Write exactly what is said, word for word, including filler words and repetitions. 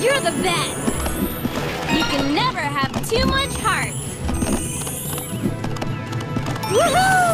You're the best. You can never have too much heart. Woohoo!